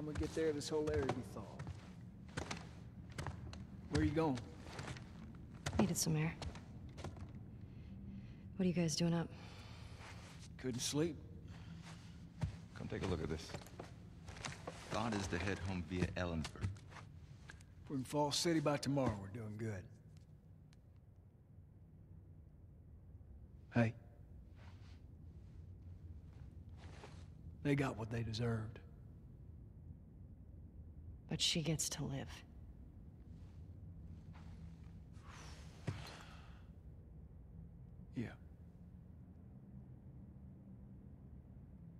time we get there, this whole area will be thawed. Where are you going? Needed some air. What are you guys doing up? Couldn't sleep. Come take a look at this. God is to head home via Ellensburg. We're in Falls City by tomorrow. We're doing good. Hey. They got what they deserved. But she gets to live. Yeah.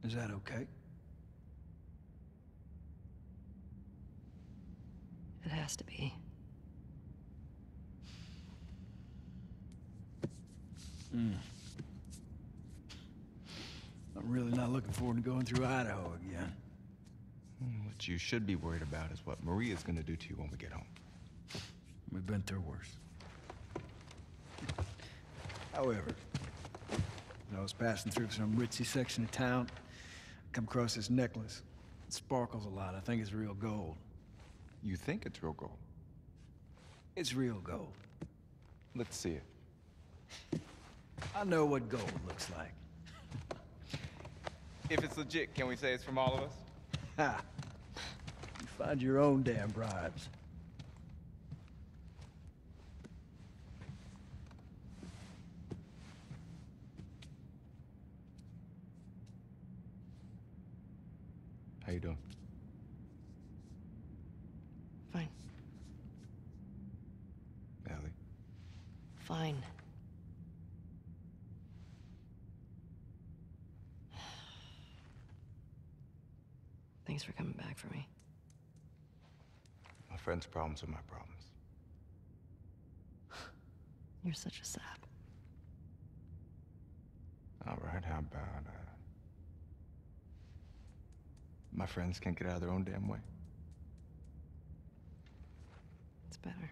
Is that okay? It has to be. I'm really not looking forward to going through Idaho again. What you should be worried about is what Maria's gonna do to you when we get home. We've been through worse. However, when I was passing through some ritzy section of town, I come across this necklace. It sparkles a lot. I think it's real gold. You think it's real gold? It's real gold. Let's see it. I know what gold looks like. If it's legit, can we say it's from all of us? Ha! You find your own damn bribes. How you doing? Fine. Ellie? Fine. Thanks for coming back for me. My friend's problems are my problems. You're such a sap. All right, how about, my friends can't get out of their own damn way. It's better.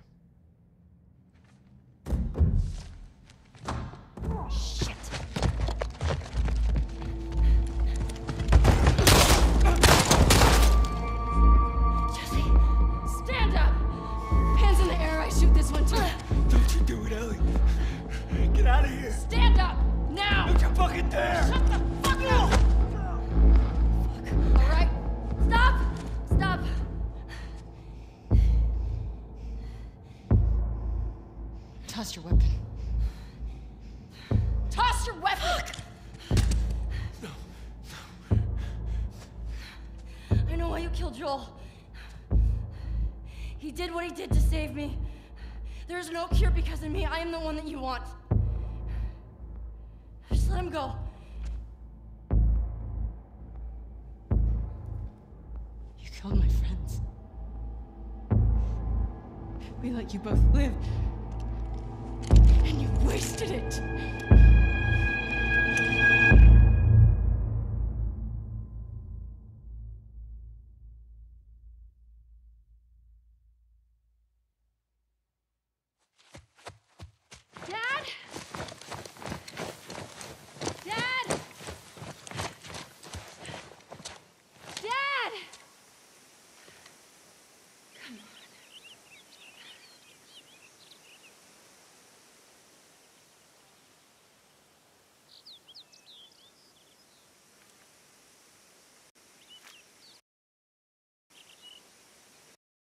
Toss your weapon. Toss your weapon! Fuck. No, no. I know why you killed Joel. He did what he did to save me. There is no cure because of me. I am the one that you want. Just let him go. You killed my friends. We let you both live. You wasted it!